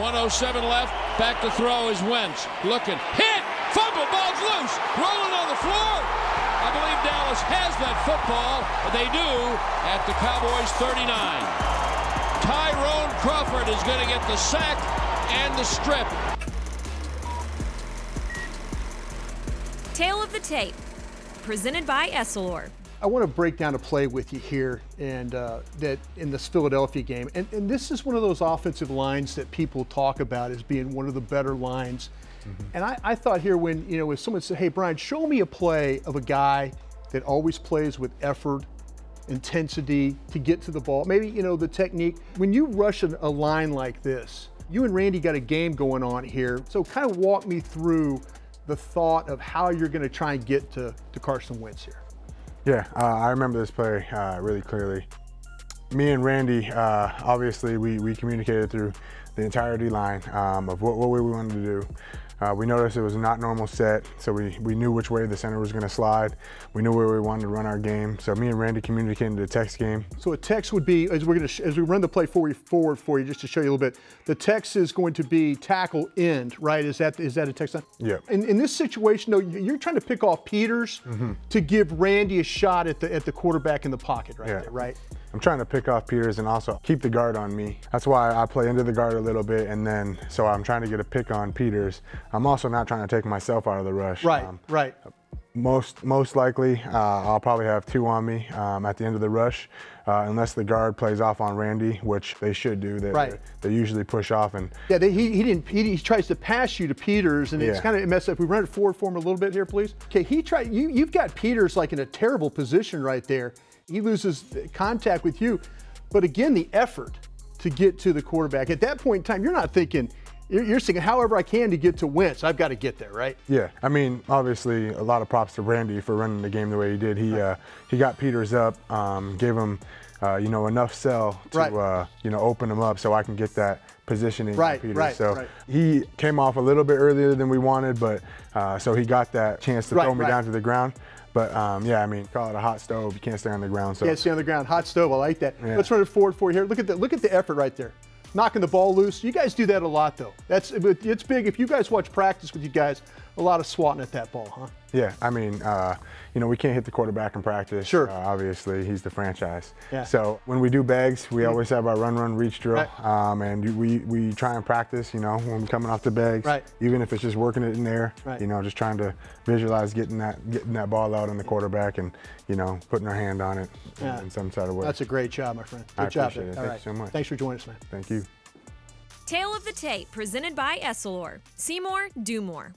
107 left. Back to throw is Wentz. Looking. Hit! Fumble. Ball's loose. Rolling on the floor. I believe Dallas has that football. They do at the Cowboys 39. Tyrone Crawford is going to get the sack and the strip. Tale of the Tape, presented by Essilor. I want to break down a play with you here and that in this Philadelphia game. And this is one of those offensive lines that people talk about as being one of the better lines. Mm-hmm. And I thought here when, you know, if someone said, hey, Brian, show me a play of a guy that always plays with effort, intensity to get to the ball, maybe, you know, the technique. When you rush a line like this, you and Randy got a game going on here. So kind of walk me through the thought of how you're going to try and get to Carson Wentz here. Yeah, I remember this play really clearly. Me and Randy, obviously, we communicated through the entire D-line of what way we wanted to do. We noticed it was not normal set, so we knew which way the center was going to slide. We knew where we wanted to run our game, so me and Randy communicated the text game. So a text would be, as we run the play forward for you, just to show you a little bit, the text is going to be tackle end, right? Is that a text line? Yeah. In this situation, though, you're trying to pick off Peters to give Randy a shot at the quarterback in the pocket right there, right? I'm trying to pick off Peters and also keep the guard on me. That's why I play into the guard a little bit, and then, so I'm trying to get a pick on Peters. I'm also not trying to take myself out of the rush. Right, right. Most likely, I'll probably have two on me at the end of the rush, unless the guard plays off on Randy, which they should do. They usually push off and. Yeah, he tries to pass you to Peters, and it's kind of messed up. We run it forward for him a little bit here, please. Okay, you've got Peters like in a terrible position right there. He loses contact with you, but again, the effort to get to the quarterback at that point in time, you're not thinking. You're thinking, however I can to get to Wentz, I've got to get there, right? Yeah, I mean, obviously, a lot of props to Randy for running the game the way he did. He got Peters up, gave him, you know, enough sell to, you know, open him up so I can get that positioning for Peters. He came off a little bit earlier than we wanted, but so he got that chance to throw me down to the ground. But yeah, I mean, call it a hot stove. You can't stay on the ground. So. Can't stay on the ground, hot stove. I like that. Yeah. Let's run it forward for you here. Look at the effort right there. Knocking the ball loose. You guys do that a lot, though. It's big. If you guys watch practice with you guys, a lot of swatting at that ball, huh? Yeah, I mean, you know, we can't hit the quarterback in practice. Sure. Obviously, he's the franchise. Yeah. So when we do bags, we always have our run, reach drill. Right. And we try and practice, you know, when we're coming off the bags. Right. Even if it's just working it in there, you know, just trying to visualize getting that ball out on the quarterback and, you know, putting our hand on it in some sort of way. That's a great job, my friend. Good job. I appreciate it. Thank you so much. Thanks for joining us, man. Thank you. Tale of the Tape, presented by Essilor. See more, do more.